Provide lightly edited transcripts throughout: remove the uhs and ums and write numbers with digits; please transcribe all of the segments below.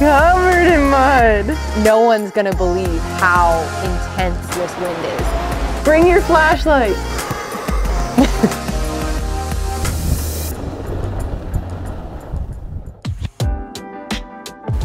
covered in mud. No one's gonna believe how intense this wind is. Bring your flashlight.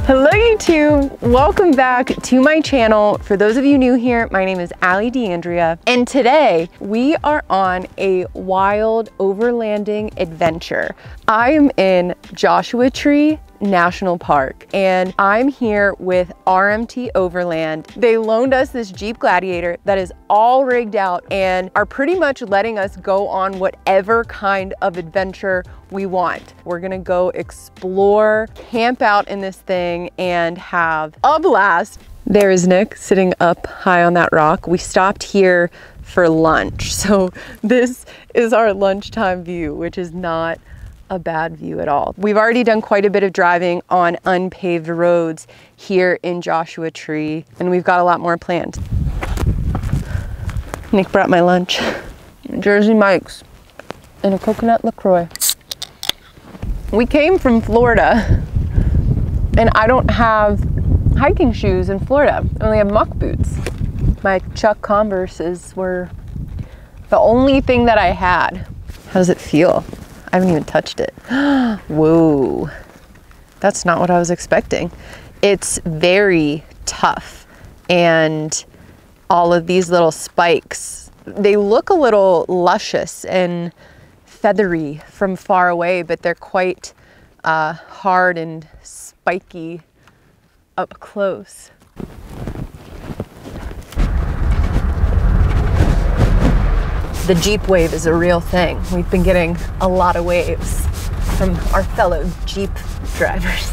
Hello YouTube, welcome back to my channel. For those of you new here, my name is Allie DeAndrea, and today we are on a wild overlanding adventure. I am in Joshua Tree National Park, and I'm here with RMT Overland. They loaned us this Jeep Gladiator that is all rigged out and are pretty much letting us go on whatever kind of adventure we want. We're gonna go explore, camp out in this thing, and have a blast. There is Nick sitting up high on that rock. We stopped here for lunch, so this is our lunchtime view, which is not a bad view at all. We've already done quite a bit of driving on unpaved roads here in Joshua Tree, and we've got a lot more planned. Nick brought my lunch. Jersey Mike's and a coconut LaCroix. We came from Florida, and I don't have hiking shoes in Florida. I only have muck boots. My Chuck Converses were the only thing that I had. How does it feel? I haven't even touched it. Whoa, that's not what I was expecting. It's very tough, and all of these little spikes, they look a little luscious and feathery from far away, but they're quite hard and spiky up close. The Jeep wave is a real thing. We've been getting a lot of waves from our fellow Jeep drivers.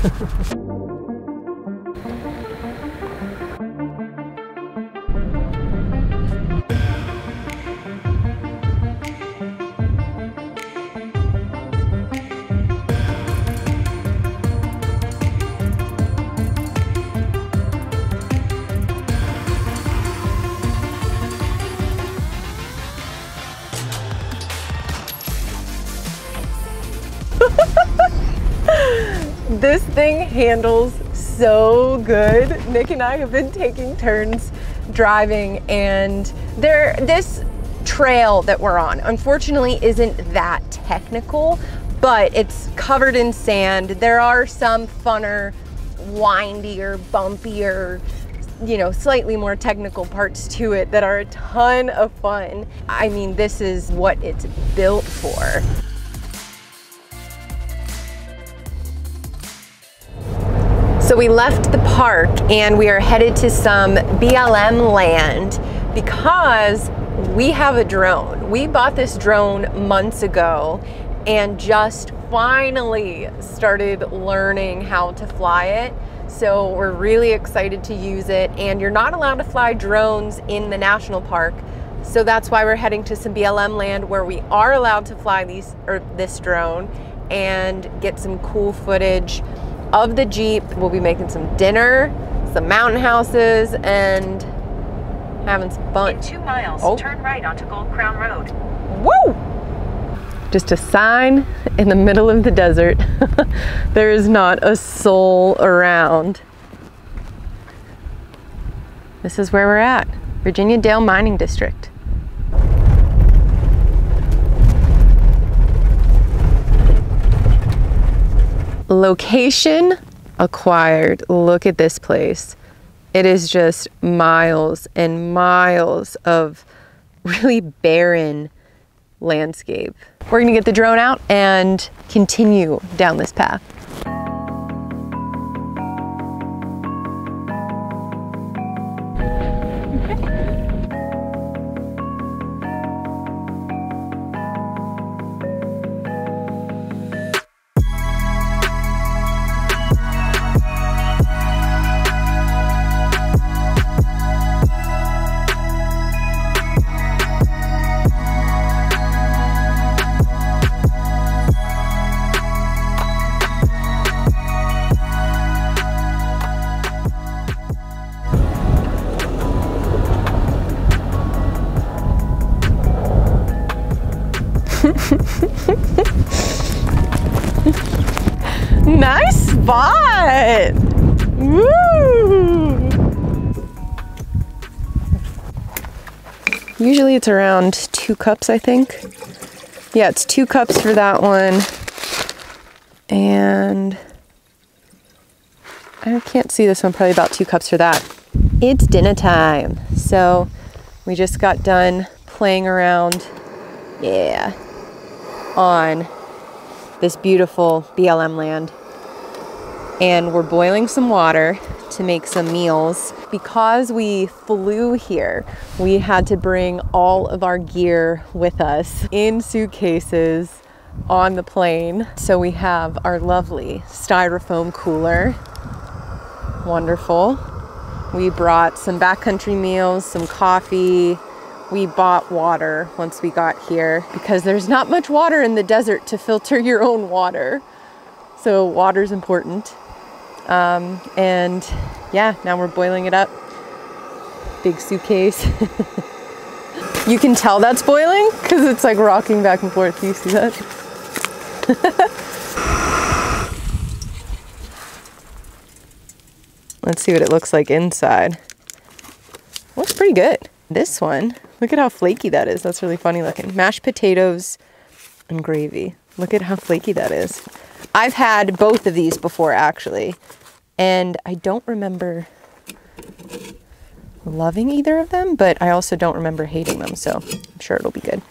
This thing handles so good. Nick and I have been taking turns driving, and this trail that we're on, unfortunately, isn't that technical, but it's covered in sand. There are some funner, windier, bumpier, you know, slightly more technical parts to it that are a ton of fun. I mean, this is what it's built for. So we left the park and we are headed to some BLM land because we have a drone. We bought this drone months ago and just finally started learning how to fly it. So we're really excited to use it, and you're not allowed to fly drones in the national park. So that's why we're heading to some BLM land where we are allowed to fly this drone and get some cool footage of the Jeep. We'll be making some dinner, some mountain houses, and having some fun. In 2 miles, turn right onto Gold Crown Road. Woo! Just a sign in the middle of the desert. There is not a soul around. This is where we're at, Virginia Dale Mining District. Location acquired. Look at this place. It is just miles and miles of really barren landscape. We're gonna get the drone out and continue down this path. Nice spot! Woo! Usually it's around 2 cups, I think. Yeah, it's 2 cups for that one. And I can't see this one, probably about 2 cups for that. It's dinner time. So we just got done playing around, yeah, on this beautiful BLM land. And we're boiling some water to make some meals. Because we flew here, we had to bring all of our gear with us in suitcases on the plane. So we have our lovely styrofoam cooler. Wonderful. We brought some backcountry meals, some coffee. We bought water once we got here because there's not much water in the desert to filter your own water. So water's important. And yeah, now we're boiling it up. Big suitcase. You can tell that's boiling because it's like rocking back and forth. You see that? Let's see what it looks like inside. Looks pretty good. This one, look at how flaky that is. That's really funny looking. Mashed potatoes and gravy. Look at how flaky that is. I've had both of these before actually, and I don't remember loving either of them, but I also don't remember hating them, so I'm sure it'll be good.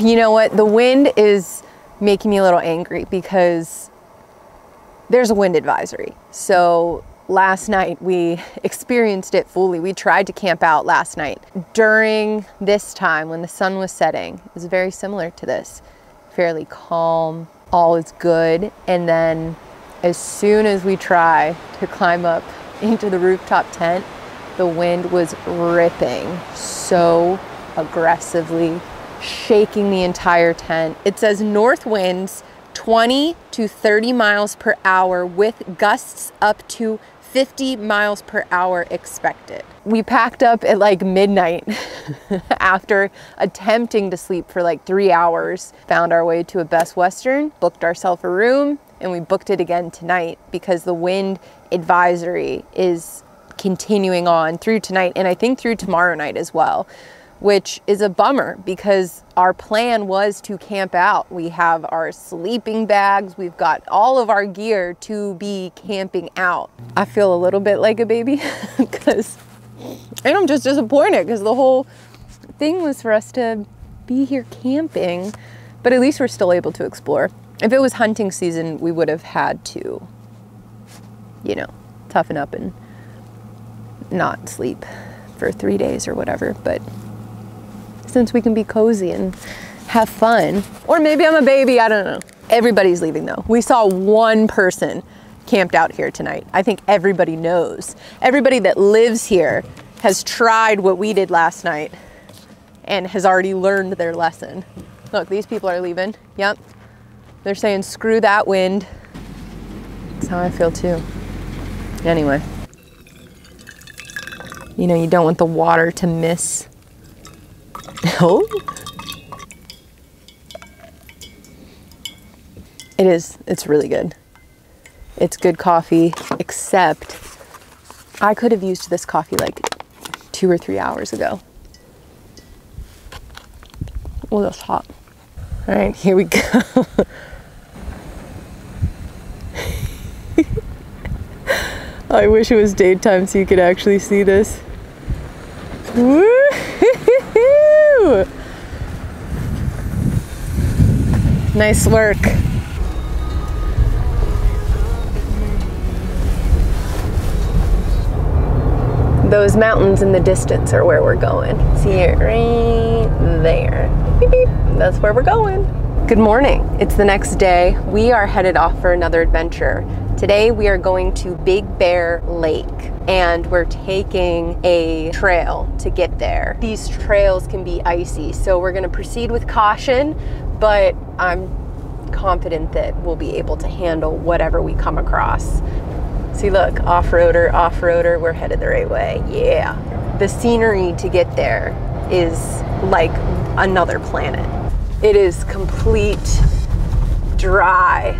You know what? The wind is making me a little angry because there's a wind advisory. So last night we experienced it fully. We tried to camp out last night. During this time when the sun was setting, it was very similar to this. Fairly calm, all is good. And then as soon as we try to climb up into the rooftop tent, the wind was ripping so aggressively, shaking the entire tent. It says north winds 20 to 30 miles per hour with gusts up to 50 miles per hour expected. We packed up at like midnight after attempting to sleep for like 3 hours, found our way to a Best Western, booked ourselves a room, and we booked it again tonight because the wind advisory is continuing on through tonight and I think through tomorrow night as well, which is a bummer because our plan was to camp out. We have our sleeping bags. We've got all of our gear to be camping out. I feel a little bit like a baby because, and I'm just disappointed because the whole thing was for us to be here camping, but at least we're still able to explore. If it was hunting season, we would have had to, you know, toughen up and not sleep for 3 days or whatever, but since we can be cozy and have fun. Or maybe I'm a baby, I don't know. Everybody's leaving though. We saw one person camped out here tonight. I think everybody knows. Everybody that lives here has tried what we did last night and has already learned their lesson. Look, these people are leaving. Yep. They're saying, screw that wind. That's how I feel too. Anyway. You know, you don't want the water to miss. Oh. It is, it's really good. It's good coffee, except I could have used this coffee like 2 or 3 hours ago. Oh, that's hot. All right, here we go. I wish it was daytime so you could actually see this. Woo! Nice work. Those mountains in the distance are where we're going. See it right there. Beep, beep. That's where we're going. Good morning. It's the next day. We are headed off for another adventure. Today we are going to Big Bear Lake and we're taking a trail to get there. These trails can be icy, so we're going to proceed with caution, but I'm confident that we'll be able to handle whatever we come across. See, look, off-roader, off-roader, we're headed the right way. Yeah. the scenery to get there is like another planet. It is complete dry,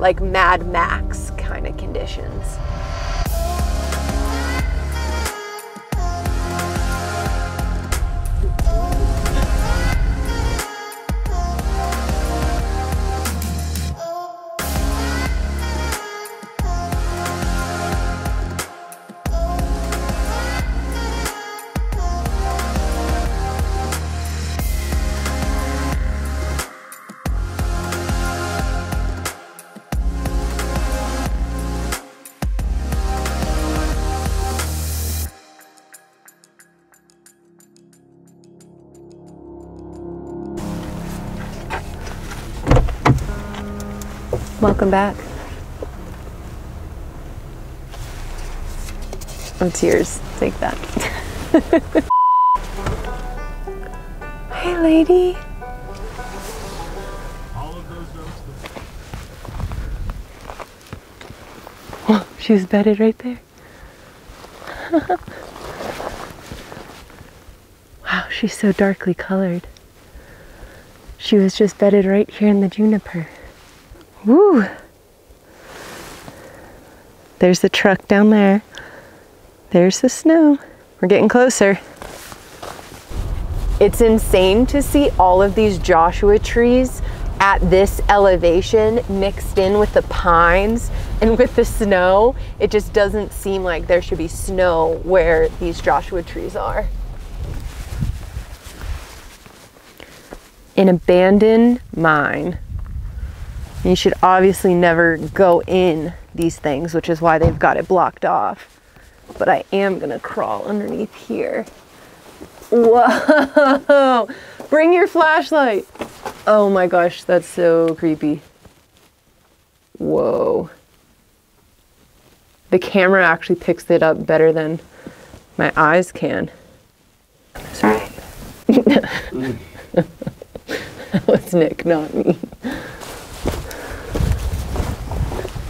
like Mad Max kind of conditions. Welcome back. Oh, tears. Take that. Hey, lady. Oh, she was bedded right there. Wow, she's so darkly colored. She was just bedded right here in the juniper. Woo! There's the truck down there. There's the snow. We're getting closer. It's insane to see all of these Joshua trees at this elevation mixed in with the pines and with the snow. It just doesn't seem like there should be snow where these Joshua trees are. An abandoned mine. You should obviously never go in these things, which is why they've got it blocked off. But I am gonna crawl underneath here. Whoa! Bring your flashlight! Oh my gosh, that's so creepy. Whoa. The camera actually picks it up better than my eyes can. That's right. That was Nick, not me.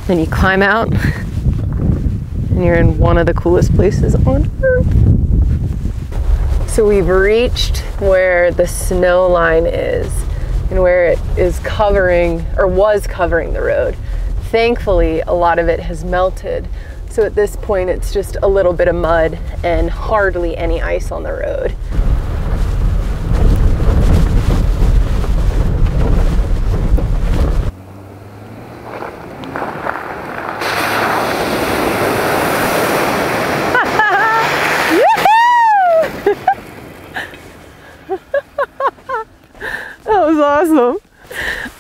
Then you climb out and you're in one of the coolest places on earth. So we've reached where the snow line is and where it is covering, or was covering, the road. Thankfully, a lot of it has melted. So at this point, it's just a little bit of mud and hardly any ice on the road. Awesome.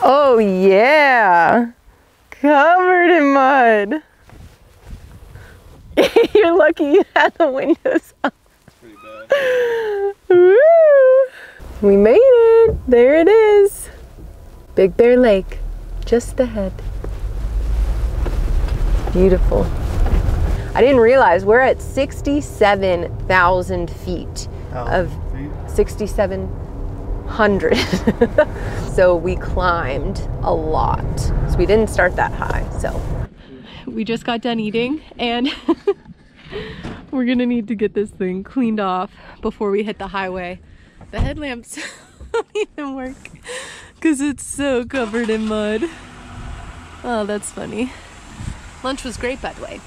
Oh yeah, covered in mud. You're lucky you had the windows up. Pretty bad. Woo! We made it. There it is. Big Bear Lake, just ahead. Beautiful. I didn't realize we're at 67,000 feet of 6700. So we climbed a lot. So we didn't start that high. So we just got done eating and we're gonna need to get this thing cleaned off before we hit the highway. The headlamps don't even work because it's so covered in mud. Oh, that's funny. Lunch was great, by the way.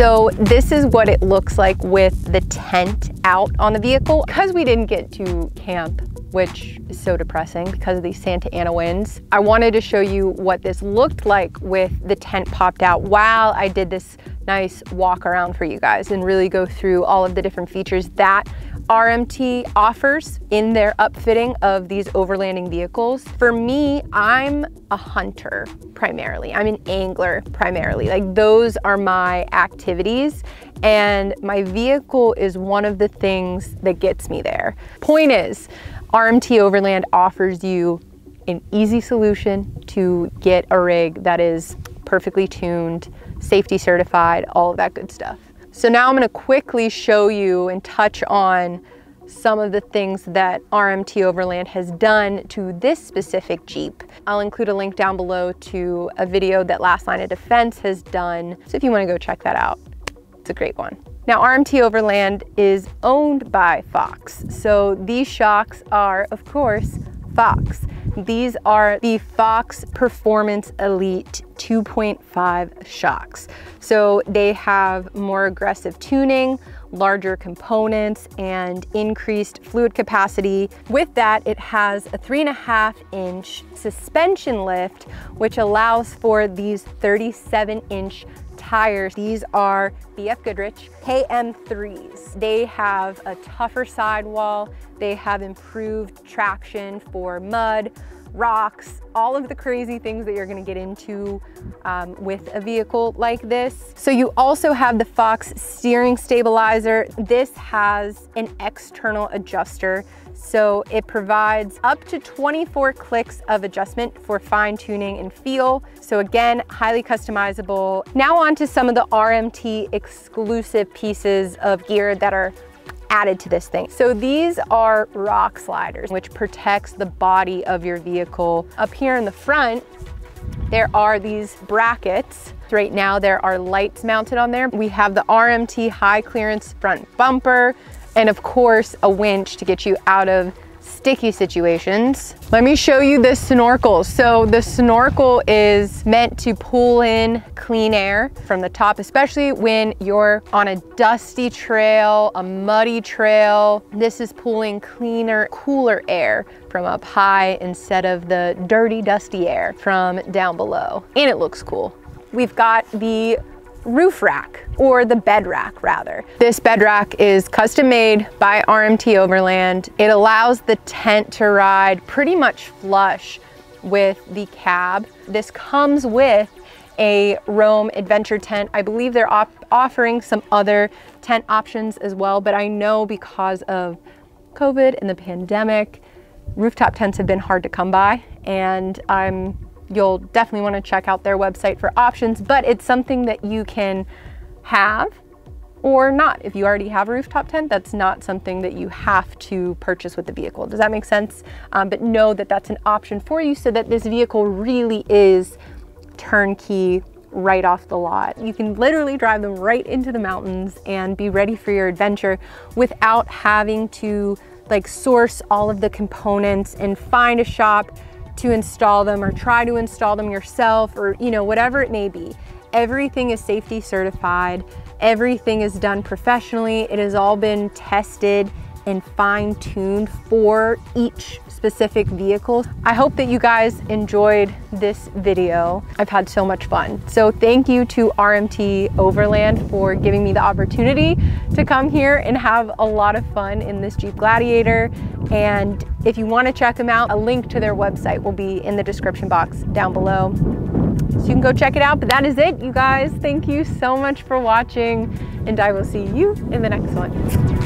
So this is what it looks like with the tent out on the vehicle. Because we didn't get to camp, which is so depressing because of these Santa Ana winds, I wanted to show you what this looked like with the tent popped out while I did this nice walk around for you guys and really go through all of the different features that RMT offers in their upfitting of these overlanding vehicles. For me, I'm a hunter primarily. I'm an angler primarily. Like, those are my activities, and my vehicle is one of the things that gets me there. Point is, RMT Overland offers you an easy solution to get a rig that is perfectly tuned, safety certified, all of that good stuff. So now I'm going to quickly show you and touch on some of the things that RMT Overland has done to this specific Jeep. I'll include a link down below to a video that Last Line of Defense has done, so if you want to go check that out, it's a great one. Now, RMT Overland is owned by Fox, so these shocks are, of course, Fox. These are the FOX Performance Elite 2.5 shocks. So they have more aggressive tuning, larger components, and increased fluid capacity. With that, it has a 3.5-inch suspension lift, which allows for these 37-inch tires. These are BFGoodrich KM3s. They have a tougher sidewall. They have improved traction for mud, rocks, all of the crazy things that you're going to get into with a vehicle like this. So you also have the Fox steering stabilizer. This has an external adjuster, so it provides up to 24 clicks of adjustment for fine tuning and feel. So again, highly customizable. Now on to some of the RMT exclusive pieces of gear that are added to this thing. So these are rock sliders, which protects the body of your vehicle. Up here in the front, there are these brackets. Right now, there are lights mounted on there. We have the RMT high clearance front bumper, and of course, a winch to get you out of sticky situations. Let me show you this snorkel. So the snorkel is meant to pull in clean air from the top, especially when you're on a dusty trail, a muddy trail. This is pulling cleaner, cooler air from up high instead of the dirty, dusty air from down below. And it looks cool. We've got the roof rack, or the bed rack rather. This bed rack is custom made by RMT Overland. It allows the tent to ride pretty much flush with the cab. This comes with a Roam adventure tent. I believe they're offering some other tent options as well, but I know because of COVID and the pandemic, rooftop tents have been hard to come by, and you'll definitely want to check out their website for options, but it's something that you can have or not. If you already have a rooftop tent, that's not something that you have to purchase with the vehicle. Does that make sense? But know that that's an option for you so that this vehicle really is turnkey right off the lot. You can literally drive them right into the mountains and be ready for your adventure without having to like source all of the components and find a shop to install them or try to install them yourself, or you know, whatever it may be. Everything is safety certified. Everything is done professionally. It has all been tested and fine-tuned for each specific vehicle. I hope that you guys enjoyed this video. I've had so much fun. So thank you to RMT Overland for giving me the opportunity to come here and have a lot of fun in this Jeep Gladiator. And if you want to check them out, a link to their website will be in the description box down below, so you can go check it out. But that is it, you guys. Thank you so much for watching, and I will see you in the next one.